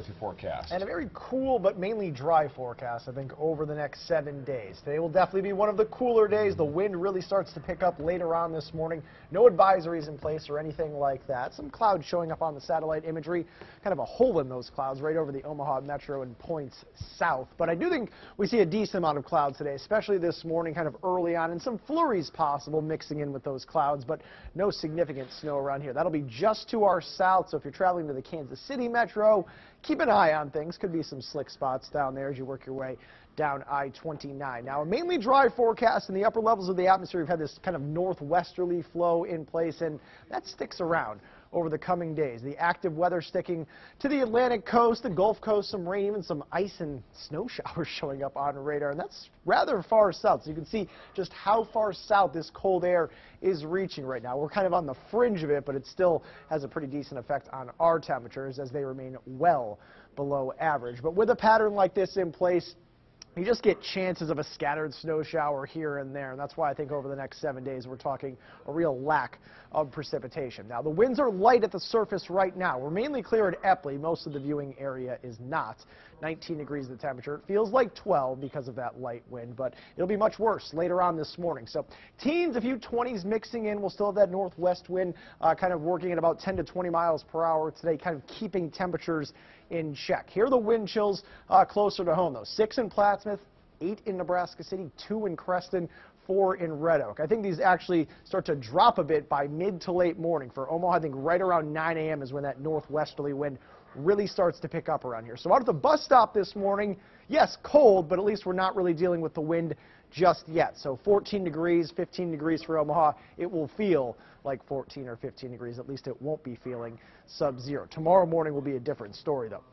302 forecast. And a very cool but mainly dry forecast, I think, over the next 7 days. Today will definitely be one of the cooler days. The wind really starts to pick up later on this morning. No advisories in place or anything like that. Some clouds showing up on the satellite imagery. Kind of a hole in those clouds right over the Omaha Metro and points south. But I do think we see a decent amount of clouds today, especially this morning, kind of early on, and some flurries possible mixing in with those clouds, but no significant snow around here. That'll be just to our south, so if you're traveling to the Kansas City Metro, keep an eye on things. Could be some slick spots down there as you work your way down I-29. Now, a mainly dry forecast in the upper levels of the atmosphere. We've had this kind of northwesterly flow in place, and that sticks around over the coming days. The active weather sticking to the Atlantic coast, the Gulf Coast, some rain, even some ice and snow showers showing up on radar, and that's rather far south. So you can see just how far south this cold air is reaching right now. We're kind of on the fringe of it, but it still has a pretty decent effect on our temperatures as they remain well below average. But with a pattern like this in place, you just get chances of a scattered snow shower here and there, and that's why I think over the next 7 days we're talking a real lack of precipitation. Now, the winds are light at the surface right now. We're mainly clear at Epley. Most of the viewing area is not. 19 degrees the temperature. It feels like 12 because of that light wind, but it'll be much worse later on this morning. So teens, a few 20s mixing in. We'll still have that northwest wind kind of working at about 10 to 20 miles per hour today, kind of keeping temperatures in check. Here are the wind chills closer to home, though. 6 in Plattsmouth, 8 in Nebraska City, 2 in Creston, 4 in Red Oak. I think these actually start to drop a bit by mid to late morning. For Omaha, I think right around 9 a.m. is when that northwesterly wind really starts to pick up around here. So out at the bus stop this morning, yes, cold, but at least we're not really dealing with the wind just yet. So 14 degrees, 15 degrees for Omaha. It will feel like 14 or 15 degrees. At least it won't be feeling sub-zero. Tomorrow morning will be a different story, though.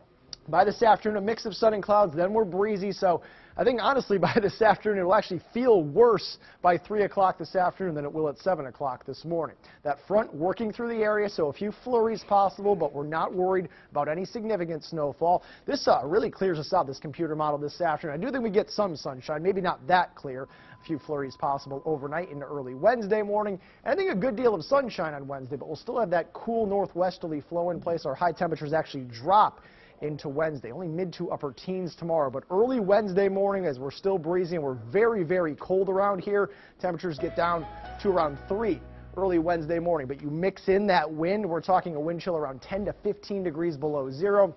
By this afternoon, a mix of sun and clouds, then we're breezy, so I think honestly by this afternoon it will actually feel worse by 3 o'clock this afternoon than it will at 7 o'clock this morning. That front working through the area, so a few flurries possible, but we're not worried about any significant snowfall. This really clears us out, this computer model this afternoon. I do think we get some sunshine, maybe not that clear. A few flurries possible overnight into early Wednesday morning. And I think a good deal of sunshine on Wednesday, but we'll still have that cool northwesterly flow in place. Our high temperatures actually drop into Wednesday. Only mid to upper teens tomorrow, but early Wednesday morning, as we're still breezy and we're very, very cold around here, temperatures get down to around 3 early Wednesday morning. But you mix in that wind, we're talking a wind chill around 10 to 15 degrees below zero.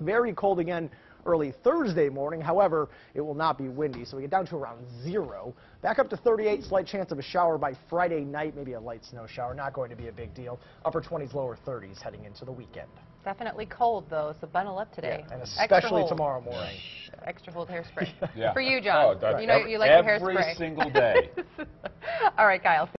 Very cold again early Thursday morning. However, it will not be windy, so we get down to around 0. Back up to 38, slight chance of a shower by Friday night, maybe a light snow shower. Not going to be a big deal. Upper 20s, lower 30s heading into the weekend. Definitely cold, though, so bundle up today. Yeah, and especially tomorrow morning. Extra cold hairspray. Yeah. For you, John. Oh, you know you like the hairspray. Every single day. All right, Kyle.